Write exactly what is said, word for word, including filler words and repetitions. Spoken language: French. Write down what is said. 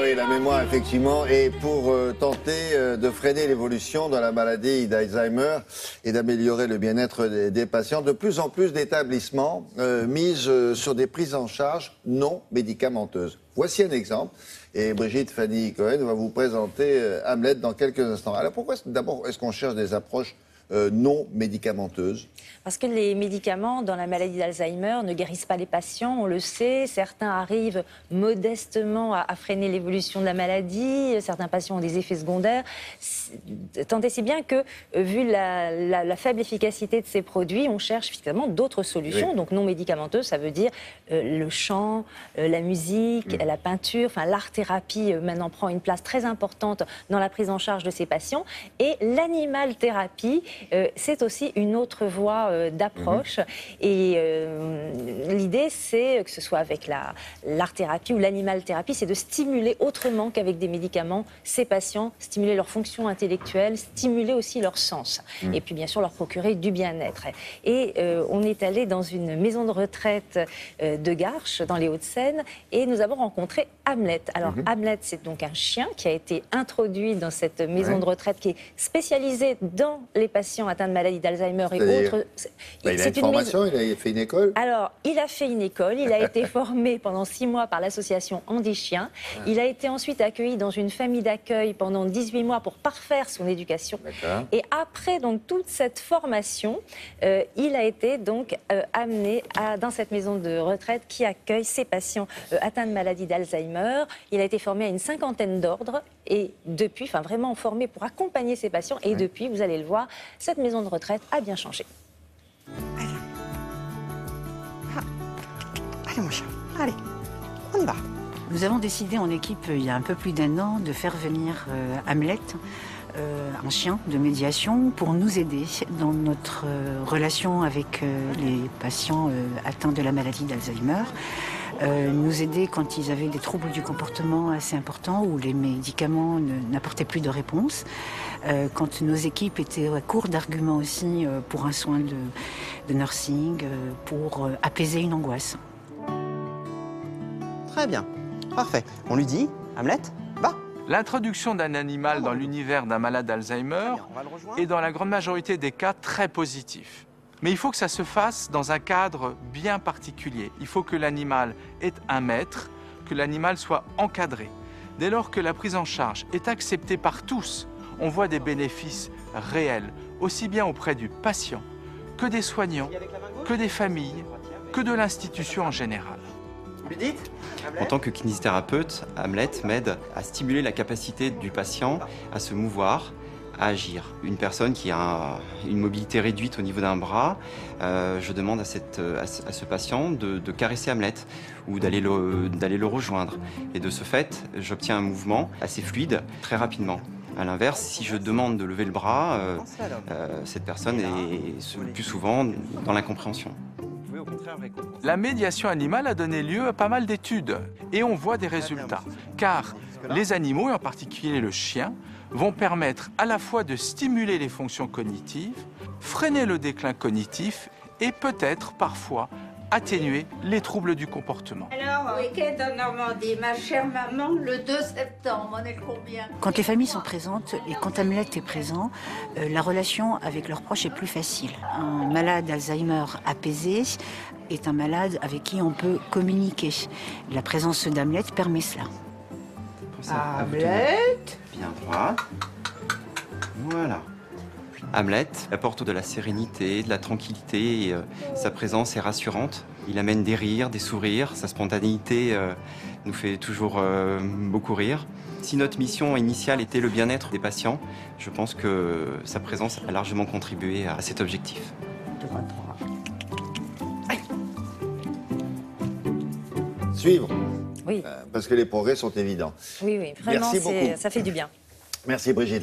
oui, la mémoire, effectivement. Et pour euh, tenter euh, de freiner l'évolution de la maladie d'Alzheimer et d'améliorer le bien-être des, des patients, de plus en plus d'établissements euh, misent euh, sur des prises en charge non médicamenteuses. Voici un exemple. Et Brigitte Fanny Cohen va vous présenter euh, Hamlet dans quelques instants. Alors pourquoi, d'abord, est-ce qu'on cherche des approches Euh, non médicamenteuse? Parce que les médicaments dans la maladie d'Alzheimer ne guérissent pas les patients, on le sait. Certains arrivent modestement à, à freiner l'évolution de la maladie, certains patients ont des effets secondaires. Tant et si bien que, vu la, la, la faible efficacité de ces produits, on cherche finalement d'autres solutions. Oui. Donc non médicamenteuses, ça veut dire euh, le chant, euh, la musique, mmh. la peinture, enfin l'art-thérapie euh, maintenant prend une place très importante dans la prise en charge de ces patients. Et l'animal-thérapie, Euh, c'est aussi une autre voie euh, d'approche. Mmh. Et euh, l'idée, c'est que ce soit avec la, l'art-thérapie ou l'animal-thérapie, c'est de stimuler autrement qu'avec des médicaments ces patients, stimuler leur fonction intellectuelle, stimuler aussi leur sens. Mmh. Et puis, bien sûr, leur procurer du bien-être. Et euh, on est allé dans une maison de retraite euh, de Garches, dans les Hauts-de-Seine, et nous avons rencontré Hamlet. Alors, mmh. Hamlet, c'est donc un chien qui a été introduit dans cette maison ouais. de retraite qui est spécialisée dans les patients atteint de maladie d'Alzheimer et autres. Bah, il a une, une formation, maison... il a fait une école. Alors, il a fait une école, il a été formé pendant six mois par l'association Handichien. Ah. Il a été ensuite accueilli dans une famille d'accueil pendant dix-huit mois pour parfaire son éducation. Et après donc toute cette formation, euh, il a été donc euh, amené à, dans cette maison de retraite qui accueille ses patients euh, atteints de maladie d'Alzheimer. Il a été formé à une cinquantaine d'ordres et depuis, enfin vraiment formé pour accompagner ses patients. Et oui. depuis, vous allez le voir, cette maison de retraite a bien changé. Allez. Allez, mon chien. Allez, on y va. Nous avons décidé en équipe, il y a un peu plus d'un an, de faire venir euh, Hamlet, euh, un chien de médiation, pour nous aider dans notre euh, relation avec euh, les patients euh, atteints de la maladie d'Alzheimer. Euh, nous aider quand ils avaient des troubles du comportement assez importants où les médicaments n'apportaient plus de réponse, euh, quand nos équipes étaient à court d'arguments aussi euh, pour un soin de, de nursing, euh, pour euh, apaiser une angoisse. Très bien, parfait. On lui dit, Hamlet, va. L'introduction d'un animal dans l'univers d'un malade d'Alzheimer est dans la grande majorité des cas très positif. Mais il faut que ça se fasse dans un cadre bien particulier. Il faut que l'animal ait un maître, que l'animal soit encadré. Dès lors que la prise en charge est acceptée par tous, on voit des bénéfices réels, aussi bien auprès du patient, que des soignants, que des familles, que de l'institution en général. En tant que kinésithérapeute, Hamlet m'aide à stimuler la capacité du patient à se mouvoir, à agir. Une personne qui a une mobilité réduite au niveau d'un bras, euh, je demande à, cette, à, ce, à ce patient de, de caresser Hamlet ou d'aller le, d'aller le rejoindre. Et de ce fait, j'obtiens un mouvement assez fluide, très rapidement. À l'inverse, si je demande de lever le bras, euh, euh, cette personne est le plus souvent dans l'incompréhension. La médiation animale a donné lieu à pas mal d'études et on voit des résultats, car les animaux, et en particulier le chien, vont permettre à la fois de stimuler les fonctions cognitives, freiner le déclin cognitif et peut-être parfois atténuer les troubles du comportement. Alors, week-end en Normandie, ma chère maman, le deux septembre, on est combien? Quand les familles sont présentes et quand Hamlet est présent, euh, la relation avec leurs proches est plus facile. Un malade d'Alzheimer apaisé est un malade avec qui on peut communiquer. La présence d'Hamlet permet cela. Hamlet, bien droit. Voilà. Hamlet apporte de la sérénité, de la tranquillité. Et, euh, sa présence est rassurante. Il amène des rires, des sourires. Sa spontanéité euh, nous fait toujours euh, beaucoup rire. Si notre mission initiale était le bien-être des patients, je pense que sa présence a largement contribué à cet objectif. Suivre. Oui. Euh, parce que les progrès sont évidents. Oui, oui, vraiment, ça fait du bien. Merci Brigitte.